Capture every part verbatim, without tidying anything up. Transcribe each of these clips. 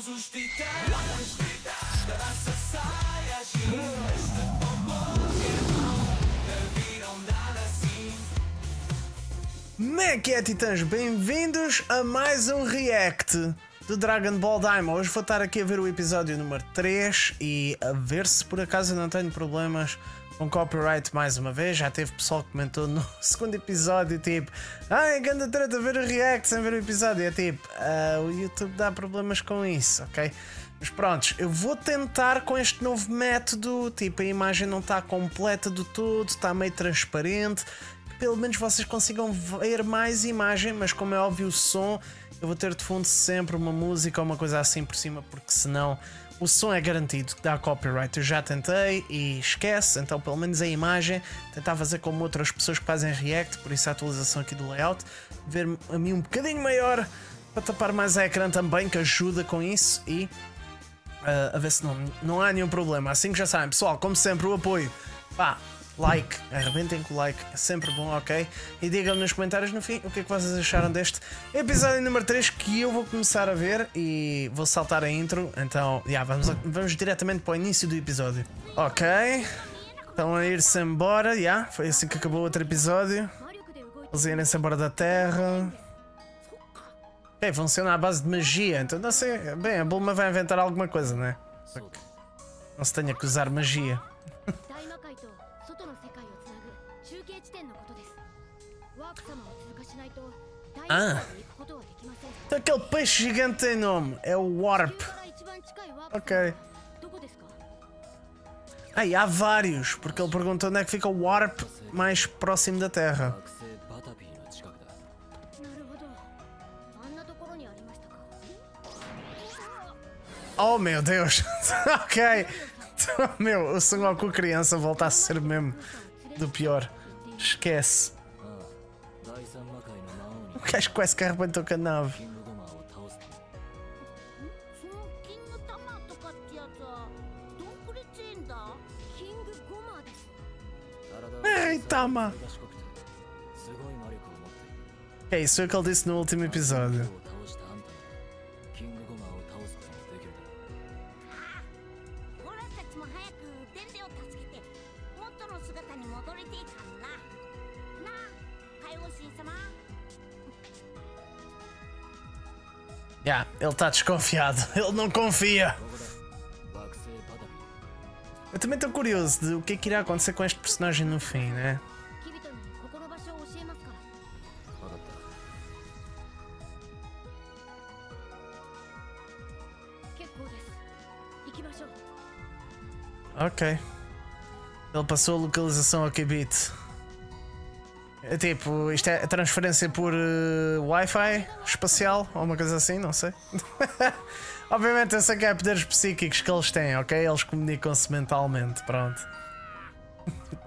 somos os titãs da raça Saiyajin. Este bombom irmão viram nada assim. Como é que é, titãs? Bem-vindos a mais um react do Dragon Ball Daima. Hoje vou estar aqui a ver o episódio número três e a ver se por acaso eu não tenho problemas com copyright mais uma vez. Já teve pessoal que comentou no segundo episódio, tipo, ai, ganda treta ver o react sem ver o episódio. É tipo, uh, o YouTube dá problemas com isso, ok? Mas prontos, eu vou tentar com este novo método. Tipo, a imagem não está completa do todo, está meio transparente, que pelo menos vocês consigam ver mais imagem, mas como é óbvio o som, eu vou ter de fundo sempre uma música ou uma coisa assim por cima, porque senão o som é garantido que dá copyright. Eu já tentei e esquece, então pelo menos a imagem tentar fazer como outras pessoas que fazem react, por isso a atualização aqui do layout, ver a mim um bocadinho maior para tapar mais a ecrã também, que ajuda com isso, e uh, a ver se não, não há nenhum problema. Assim que já sabem, pessoal, como sempre o apoio, pá, like, arrebentem com o like, é sempre bom, ok? E digam-me nos comentários no fim o que é que vocês acharam deste episódio número três, que eu vou começar a ver e vou saltar a intro. Então, yeah, vamos, vamos diretamente para o início do episódio. Ok, estão a ir-se embora, yeah, foi assim que acabou o outro episódio. Eles irem-se embora da Terra. Bem, funciona à base de magia, então não sei, bem, a Bulma vai inventar alguma coisa, não é? Não se tenha que usar magia. Ah, então aquele peixe gigante tem nome, é o Warp. Ok. Ai, há vários, porque ele perguntou onde é que fica o Warp mais próximo da Terra. Oh meu Deus. Ok. Meu, o Son Goku criança volta a ser mesmo do pior. Esquece. O gajo quase que arrebentou com a nave. Ei, Tama! É isso, é o que ele disse no último episódio. Yeah, ele está desconfiado, ele não confia. Eu também estou curioso de o que é que irá acontecer com este personagem no fim, né? Ok. Ele passou a localização ao Kibit. Tipo, isto é transferência por uh, Wi-Fi espacial ou uma coisa assim, não sei. Obviamente eu sei que é poderes psíquicos que eles têm, ok? Eles comunicam-se mentalmente, pronto.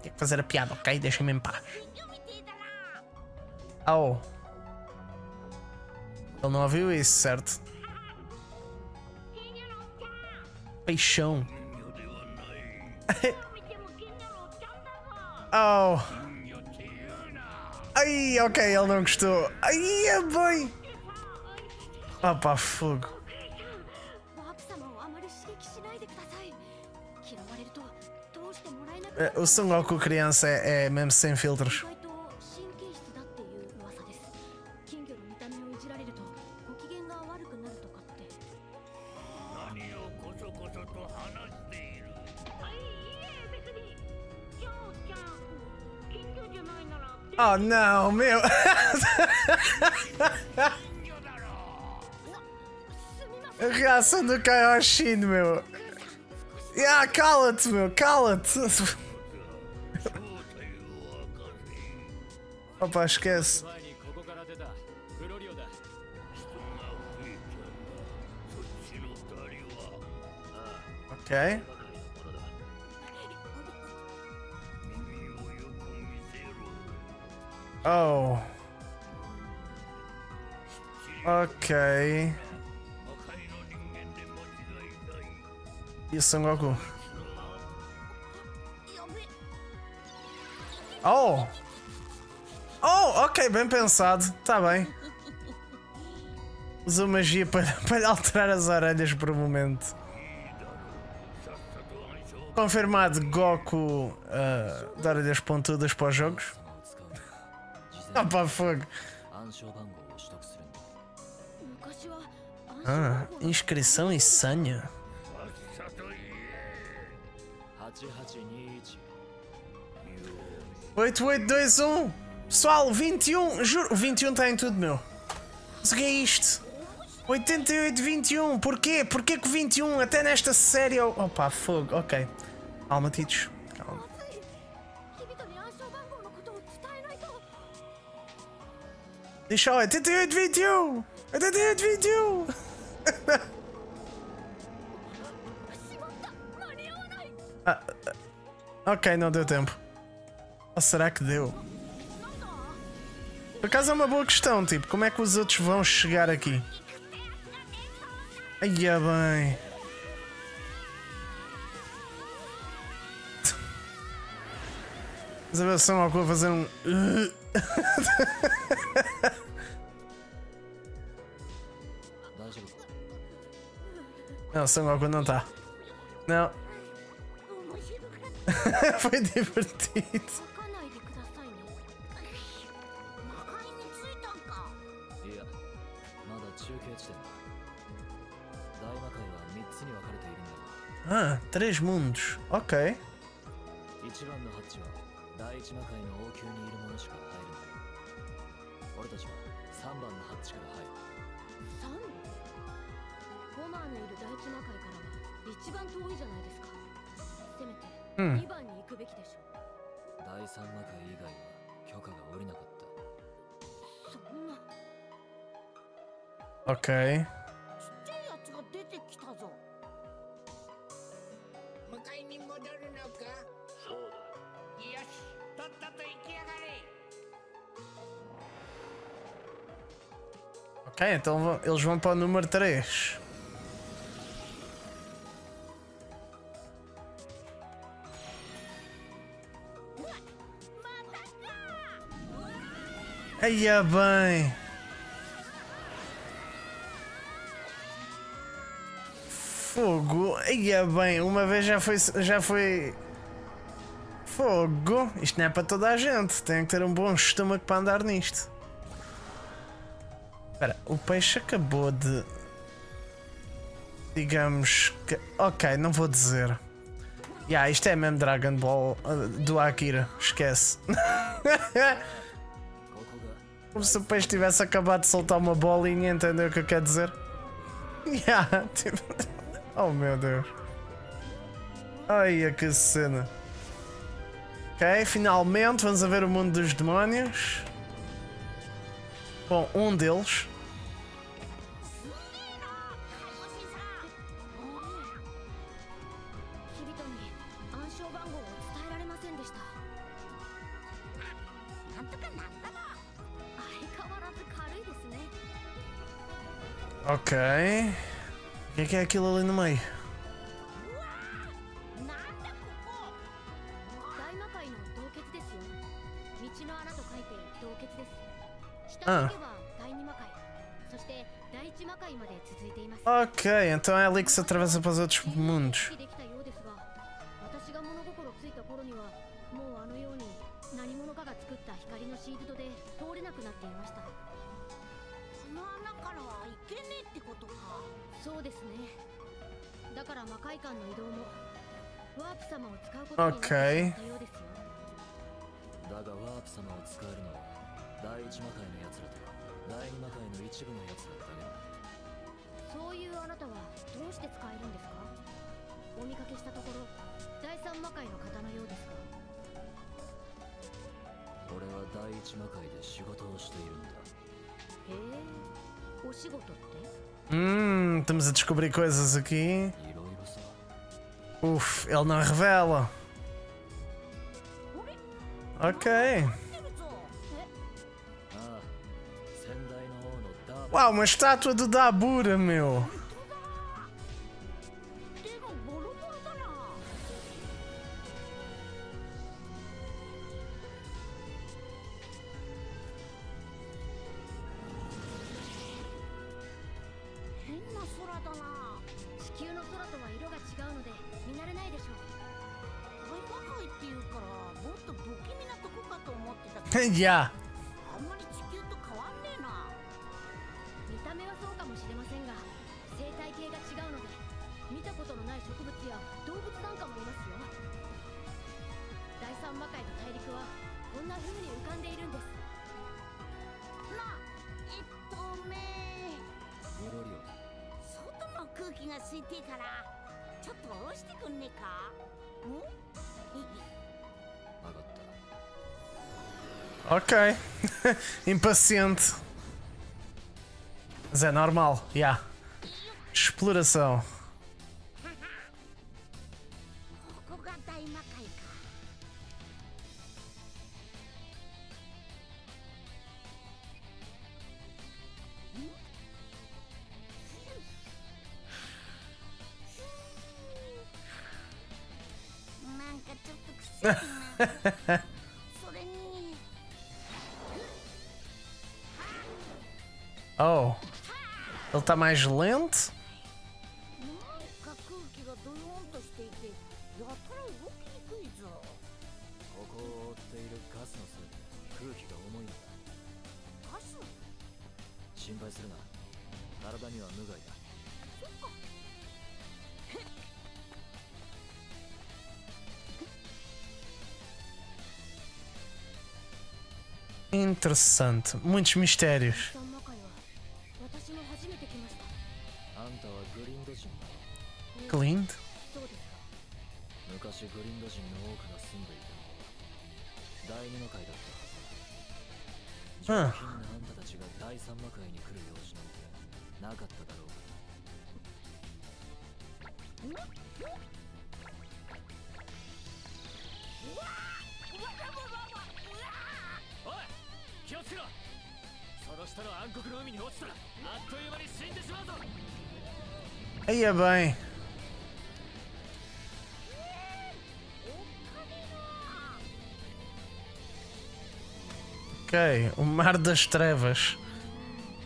Tinha que fazer a piada, ok? Deixem-me em paz. Oh. Ele não ouviu isso, certo? Peixão. Oh. Ai, ok, ele não gostou. Ai, é bem. Ah, pá, fogo. O Son Goku criança é, é mesmo sem filtros. Oh não, meu! A reação do Kaioshin, meu! Yeah, cala-te, meu! Cala-te! Opa, esquece! Ok. Oh. Ok. E o Son Goku? Oh. Oh, ok, bem pensado. Tá bem. O Usou magia para, para alterar as orelhas por um momento. Confirmado Goku uh, de orelhas pontudas para os jogos. Ah, pá, fogo. Ah, inscrição insana. oito oito dois um. Pessoal, vinte e um. Juro, vinte e um está em tudo, meu. Consegui isto. oitenta e oito, vinte e um. Porquê? Porquê que vinte e um? Até nesta série. Opa, fogo. Ok. Calma, titos. Calma. Deixa, oitenta e oito, vinte e um. oitenta e oito, vinte e um. ah, ok, não deu tempo. Ou será que deu? Por acaso é uma boa questão, tipo, como é que os outros vão chegar aqui? Ai, bem... Mas a versão ao que eu vou fazer um... Não, Son Goku não tá. Não. Foi divertido. Ah, três mundos. Ok. Hum. Ok. Ok, então vão, eles vão para o número três. Aí é bem. Fogo. Aí é bem. Uma vez já foi, já foi. Fogo. Isto não é para toda a gente. Tem que ter um bom estômago para andar nisto. Espera, o peixe acabou de... Digamos que... Ok, não vou dizer. Yeah, isto é mesmo Dragon Ball uh, do Akira. Esquece. Como se o peixe tivesse acabado de soltar uma bolinha, entendeu o que eu quero dizer? Yeah, tipo... Oh meu Deus. Ai, que cena. Ok, finalmente vamos a ver o mundo dos demónios. Bom, um deles... Ok. O que é que é aquilo ali no meio? Ah. Ok, então é ali que se atravessa para os outros mundos. Ok. Hum, estamos a descobrir coisas aqui. Uf, ele não revela. Ok. Uau, uma estátua do Dabura, meu. Já. Ok, impaciente, mas é normal, já. Yeah. Exploração. Oh, ele está mais lento? Interessante, muitos mistérios. Que lindo. Ah. Aí é bem. Ok, o mar das trevas.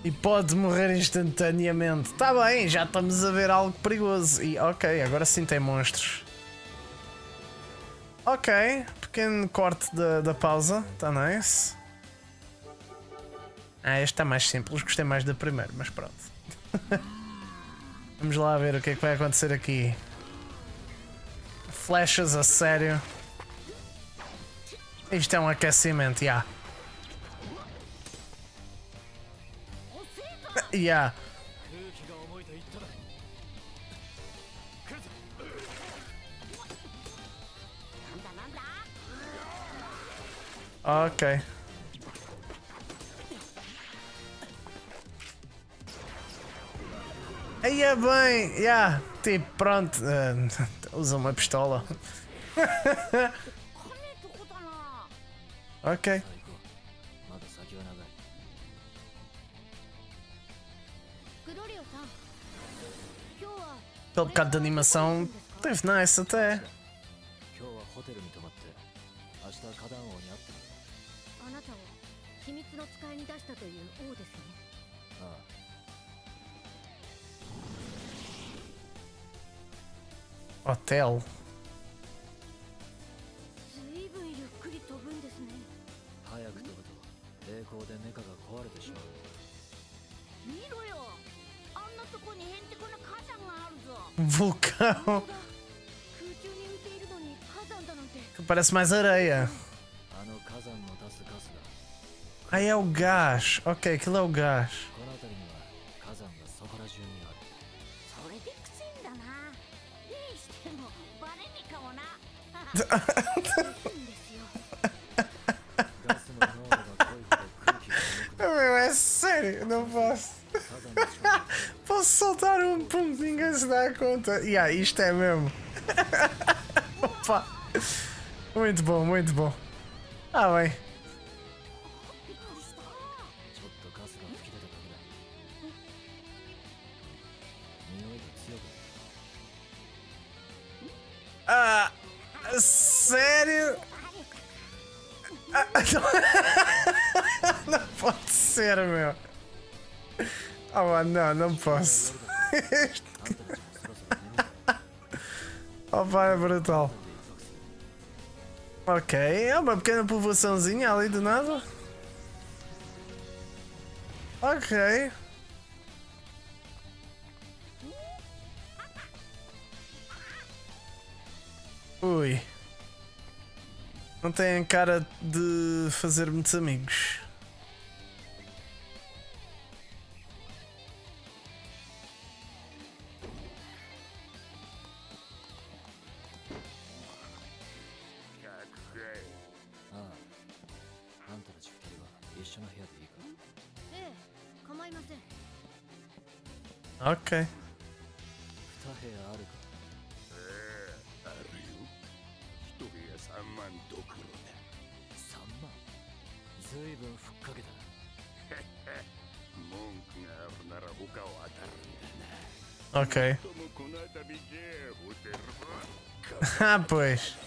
E pode morrer instantaneamente. Tá bem, já estamos a ver algo perigoso. E ok, agora sim tem monstros. Ok, pequeno corte da, da pausa. Tá nice. Ah, este está mais simples, gostei mais da primeira, mas pronto. Vamos lá ver o que é que vai acontecer aqui. Flechas a sério. Isto é um aquecimento, já. Yeah. Já. Yeah. Ok. Aí é bem, já, yeah, tipo, pronto, uh, usa uma pistola. Ok. Aquele bocado de animação teve nice até. Hotel. Vulcão. Que parece mais areia. Ah, é o gás. Ok, aquilo é o gás. Meu, é sério, não posso. Posso soltar um pum, ninguém se dá conta. E yeah, isto é mesmo. Opa. Muito bom, muito bom. Ah, bem. Ah. Sério? Ah, não... não pode ser, meu. Ah, oh, não, não posso. Oh, pá, é brutal. Ok, é uma pequena povoaçãozinha ali do nada. Ok. Ui. Não tem cara de fazer muitos amigos. Ok. Ok. Ah, pois.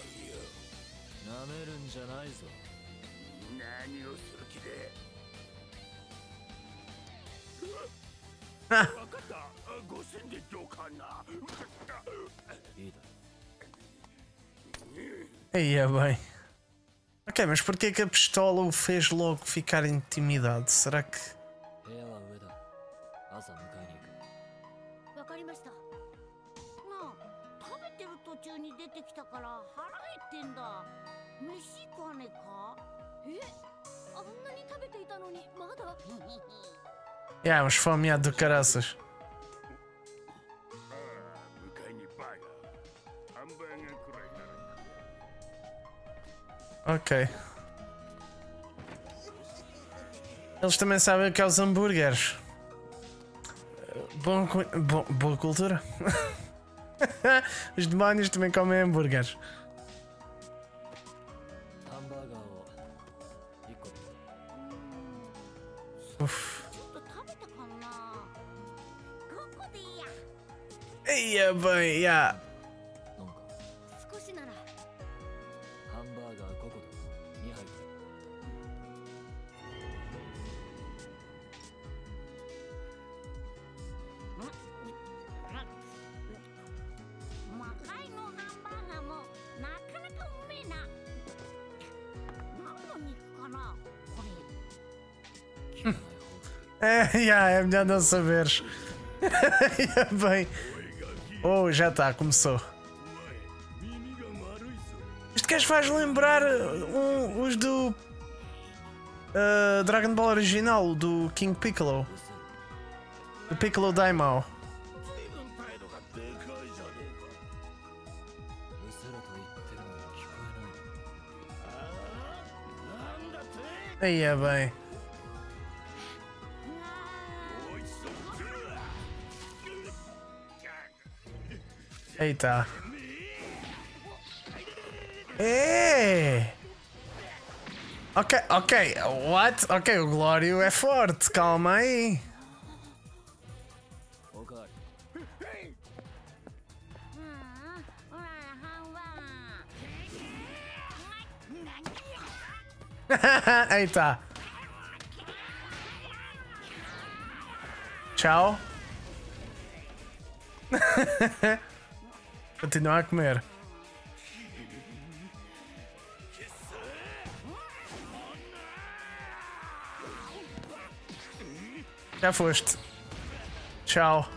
Aí é bem. Ok, mas porquê é que a pistola o fez logo ficar intimidado? Será que... É, uns fomeados do caraças. Ok. Eles também sabem o que é os hambúrgueres. Bom, bom, boa cultura. Os demónios também comem hambúrgueres. Uff. Eia bem, já. É, yeah, é melhor não saberes. Yeah, bem. Oh, já está, começou. Este gajo faz lembrar um, os do uh, Dragon Ball original, do King Piccolo. Do Piccolo Daimaō. Aí é bem. Eita. É. Ok, ok, what? Ok, o Glório é forte, calma aí. Eita. Tchau. Continuar a comer. Já foste. Tchau.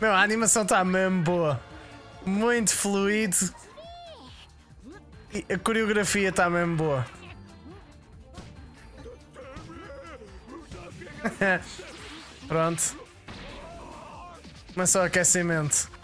Meu, a animação está mesmo boa. Muito fluido. E a coreografia está mesmo boa. Pronto. Mas só aquecimento.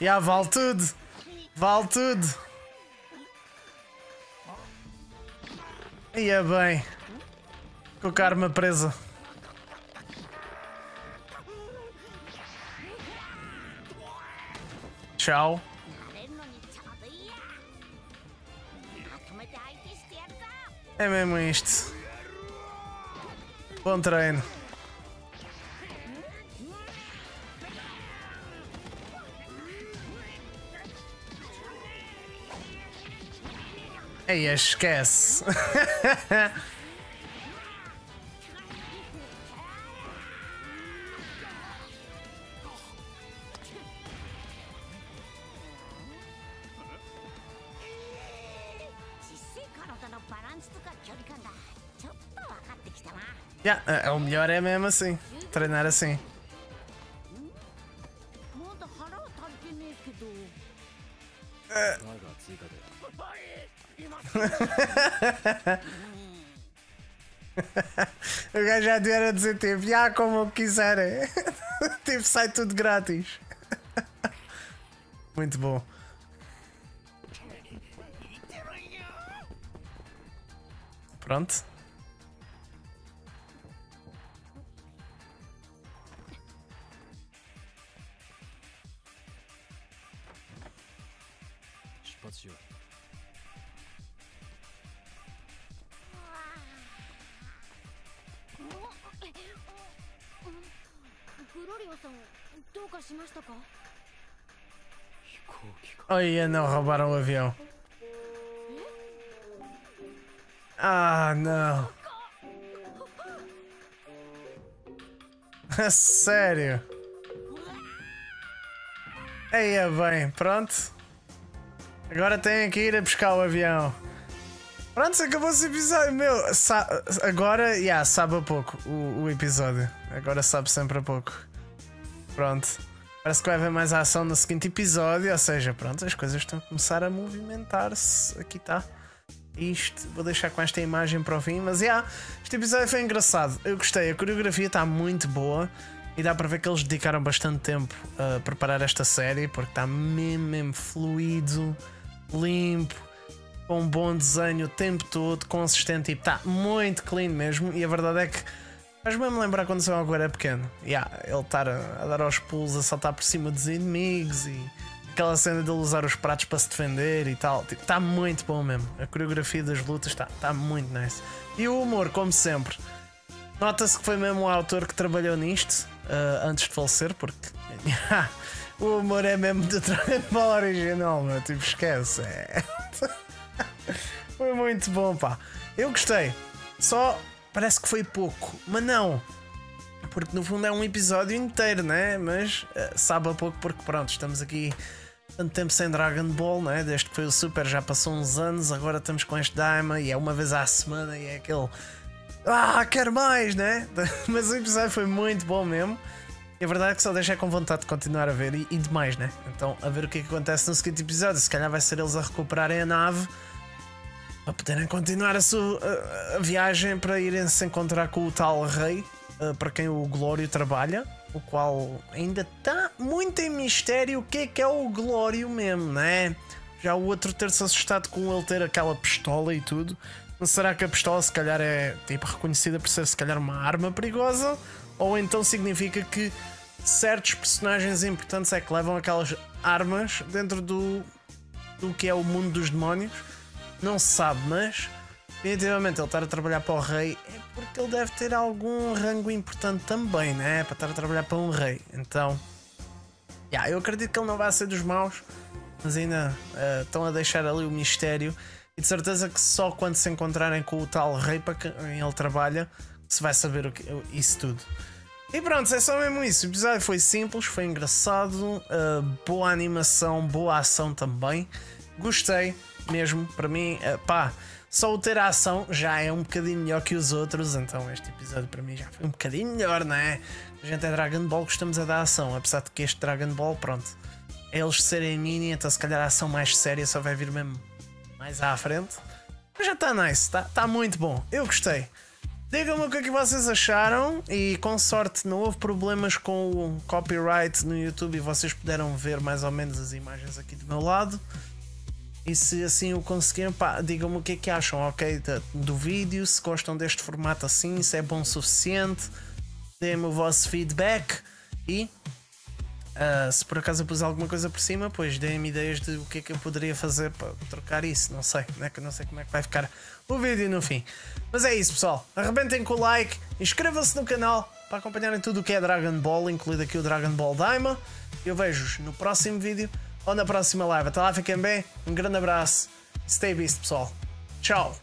Já vale tudo, vale tudo. Ia bem, com a karma presa. Tchau. É mesmo isto. Bom treino. Aí, esquece. Yeah, o melhor é mesmo assim, treinar assim. O gajo já devia a dizer tipo, já como quiserem. Tipo, sai tudo grátis. Muito bom. Pronto. Olha, não roubaram o avião. Ah, não. A sério? Aí é bem, pronto. Agora tenho que ir a buscar o avião. Pronto, acabou esse episódio. Meu, agora, já, yeah, sabe a pouco o, o episódio. Agora sabe sempre a pouco. Pronto. Parece que vai haver mais ação no seguinte episódio, ou seja, pronto, as coisas estão a começar a movimentar-se. Aqui está. Isto, vou deixar com esta imagem para o fim, mas já, yeah, este episódio foi engraçado. Eu gostei, a coreografia está muito boa e dá para ver que eles dedicaram bastante tempo a preparar esta série, porque está mesmo, mesmo fluido, limpo, com um bom desenho o tempo todo, consistente, e está muito clean mesmo. E a verdade é que faz mesmo lembrar quando o Son Goku era pequeno. Yeah, ele estar a, a dar aos pulos, a saltar por cima dos inimigos e aquela cena de ele usar os pratos para se defender e tal. Tipo, está muito bom mesmo. A coreografia das lutas está tá muito nice. E o humor, como sempre. Nota-se que foi mesmo o autor que trabalhou nisto uh, antes de falecer, porque yeah, o humor é mesmo do Dragon Ball original, meu. Tipo, esquece. É. Foi muito bom, pá. Eu gostei. Só. Parece que foi pouco, mas não, porque no fundo é um episódio inteiro, né? Mas uh, sabe a pouco porque pronto, estamos aqui tanto tempo sem Dragon Ball, né? Desde que foi o Super já passou uns anos, agora estamos com este Daima e é uma vez à semana e é aquele ah, quero mais, né? Mas o episódio foi muito bom mesmo e a verdade é que só deixei com vontade de continuar a ver e, e demais, né? Então a ver o que é que acontece no seguinte episódio, se calhar vai ser eles a recuperarem a nave para poderem continuar a sua a, a viagem para irem se encontrar com o tal rei uh, para quem o Glório trabalha, o qual ainda está muito em mistério o que é que é o Glório mesmo, né? Já o outro ter-se assustado com ele ter aquela pistola e tudo. Mas será que a pistola se calhar é tipo reconhecida por ser se calhar uma arma perigosa? Ou então significa que certos personagens importantes é que levam aquelas armas dentro do, do que é o mundo dos demónios? Não se sabe, mas definitivamente ele estar a trabalhar para o rei é porque ele deve ter algum rango importante também, né? Para estar a trabalhar para um rei. Então, yeah, eu acredito que ele não vai ser dos maus, mas ainda uh, estão a deixar ali o mistério. E de certeza que só quando se encontrarem com o tal rei para quem ele trabalha se vai saber o que, isso tudo. E pronto, é só mesmo isso. O episódio foi simples, foi engraçado, uh, boa animação, boa ação também. Gostei. Mesmo, para mim, pá, só o ter a ação já é um bocadinho melhor que os outros, então este episódio para mim já foi um bocadinho melhor, não é? A gente é Dragon Ball, gostamos a dar ação, apesar de que este Dragon Ball, pronto, eles serem mini, então se calhar a ação mais séria só vai vir mesmo mais à frente. Mas já está nice, está tá muito bom, eu gostei. Digam-me o que é que vocês acharam e com sorte não houve problemas com o copyright no YouTube e vocês puderam ver mais ou menos as imagens aqui do meu lado. E se assim o conseguirem, pá, digam-me o que é que acham, ok? Do vídeo, se gostam deste formato assim, se é bom o suficiente, deem-me o vosso feedback e uh, se por acaso eu pus alguma coisa por cima, pois deem-me ideias de o que é que eu poderia fazer para trocar isso, não sei, né? Que eu não sei como é que vai ficar o vídeo no fim. Mas é isso, pessoal, arrebentem com o like, inscrevam-se no canal para acompanharem tudo o que é Dragon Ball, incluído aqui o Dragon Ball Daima. Eu vejo-vos no próximo vídeo ou na próxima live. Até lá, fiquem bem. Um grande abraço. Stay beast, pessoal. Tchau!